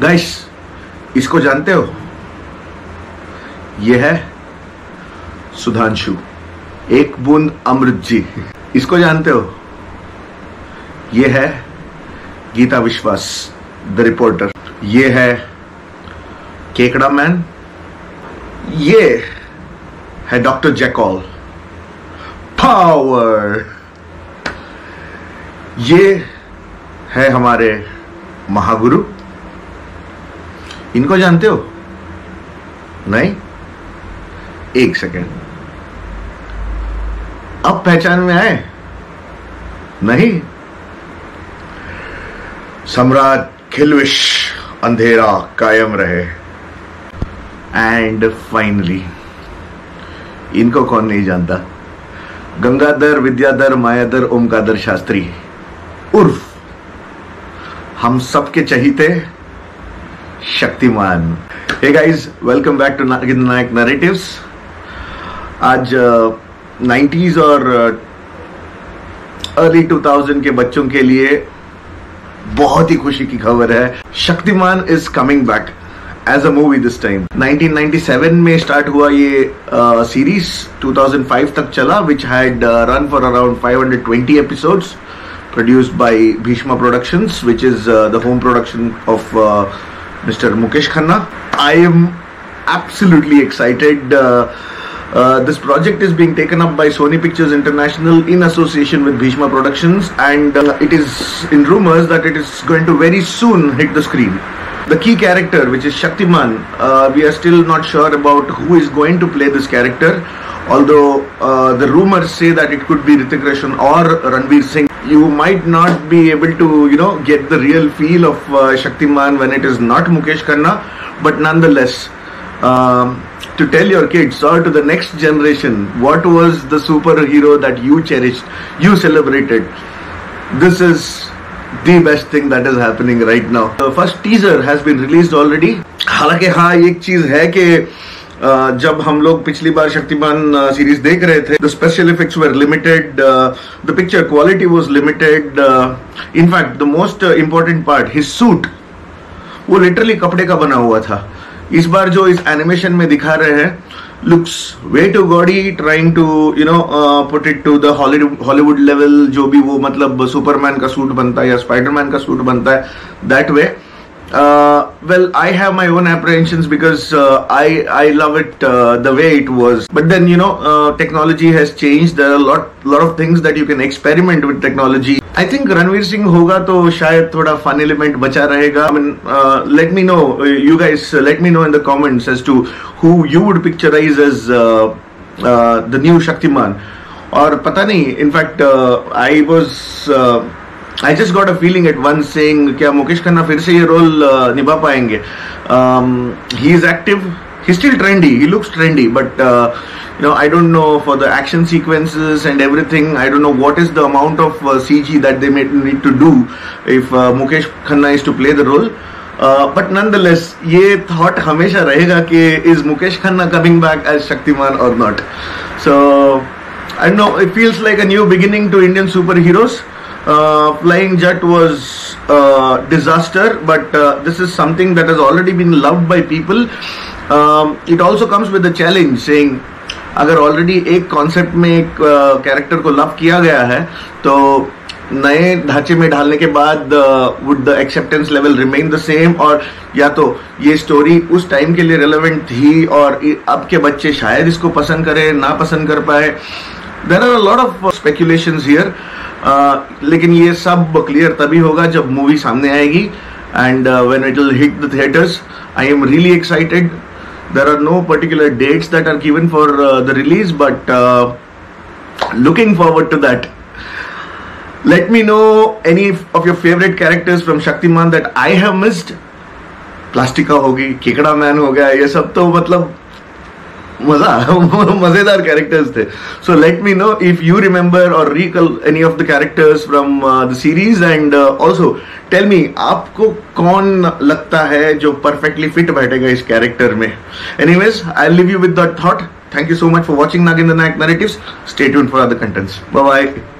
Guys इसको जानते हो, ये है सुधांशु एक बूंद अमृत जी। इसको जानते हो, ये है गीता विश्वास द रिपोर्टर। ये है केकड़ा मैन। ये है डॉक्टर जैकल पावर। ये है हमारे महागुरु। इनको जानते हो? नहीं? एक सेकेंड, अब पहचान में आए? नहीं? सम्राट किल्विश अंधेरा कायम रहे। एंड फाइनली, इनको कौन नहीं जानता? गंगाधर विद्याधर मायाधर ओमकाधर शास्त्री उर्फ हम सबके चहीते Shaktimaan. Hey guys, welcome back to Nagendra Nayak narratives. आज 90s और अर्ली 2000 के बच्चों के लिए बहुत ही खुशी की खबर है, Shaktimaan is coming back as a movie this time. 1997 में स्टार्ट हुआ ये सीरीज, 2005 तक चला, which had run for around 520 episodes, produced by Bhishma Productions, which is the home production of Mr. Mukesh Khanna. I am absolutely excited. This project is being taken up by Sony Pictures International in association with Bhishma Productions, and it is in rumors that it is going to very soon hit the screen. The key character, which is Shaktimaan, we are still not sure about who is going to play this character, although the rumors say that it could be Ritik Roshan or Ranveer Singh. You might not be able to, you know, get the real feel of Shaktimaan when it is not Mukesh Khanna, but nonetheless, to tell your kids or to the next generation what was the superhero that you cherished, you celebrated, this is the best thing that is happening right now. The first teaser has been released already. हालांकि हाँ, एक चीज है कि जब हम लोग पिछली बार शक्तिमान सीरीज देख रहे थे, the special effects were limited, the picture quality was limited, in fact the most important part his suit, वो लिटरली कपड़े का बना हुआ था। इस बार जो इस एनिमेशन में दिखा रहे हैं looks way too gaudy, trying to you know put it to the Hollywood level, जो भी वो मतलब सुपरमैन का सूट बनता है या स्पाइडरमैन का सूट बनता है, that way. Well, I have my own apprehensions because I love it the way it was. But then, you know, technology has changed. There are a lot of things that you can experiment with technology. I think Ranveer Singh होगा तो शायद थोड़ा fun element बचा रहेगा. I mean, let me know, you guys, let me know in the comments as to who you would picturize as the new Shaktimaan. और पता नहीं, in fact, I just got a feeling at once saying क्या मुकेश खन्ना फिर से ये role निभा पाएंगे? He is active, he's still trendy, he looks trendy, but you know, I don't know for the action sequences and everything. I don't know what is the amount of CG that they may need to do if Mukesh Khanna is to play the role. But nonetheless, ये thought हमेशा रहेगा कि is Mukesh Khanna coming back as Shaktimaan or not? So I don't know. It feels like a new beginning to Indian superheroes. Flying Jet was a disaster, but this is something that has already been loved by people. It also comes with a challenge, saying अगर already एक concept में एक character को love किया गया है तो नए ढांचे में डालने के बाद would the acceptance level remain the same, और या तो ये story उस time के लिए relevant थी और अब के बच्चे शायद इसको पसंद करें ना पसंद कर पाए। There are a lot of speculations here. लेकिन ये सब क्लियर तभी होगा जब मूवी सामने आएगी and when it will hit the theatres. I am really excited. There are no particular dates that are given for the release, but looking forward to that. Let me know any of your favourite characters from Shaktimaan that I have missed. Plastica होगी, केकड़ा man हो गया, ये सब तो मतलब मजेदार characters थे। So let me know if you remember और recall any of the characters from the series, and also tell me आपको कौन लगता है जो परफेक्टली फिट बैठेगा इस कैरेक्टर में। Anyways, I will leave you with that thought. Thank you so much for watching Nagendra Nayak narratives. Stay tuned for other contents. Bye bye.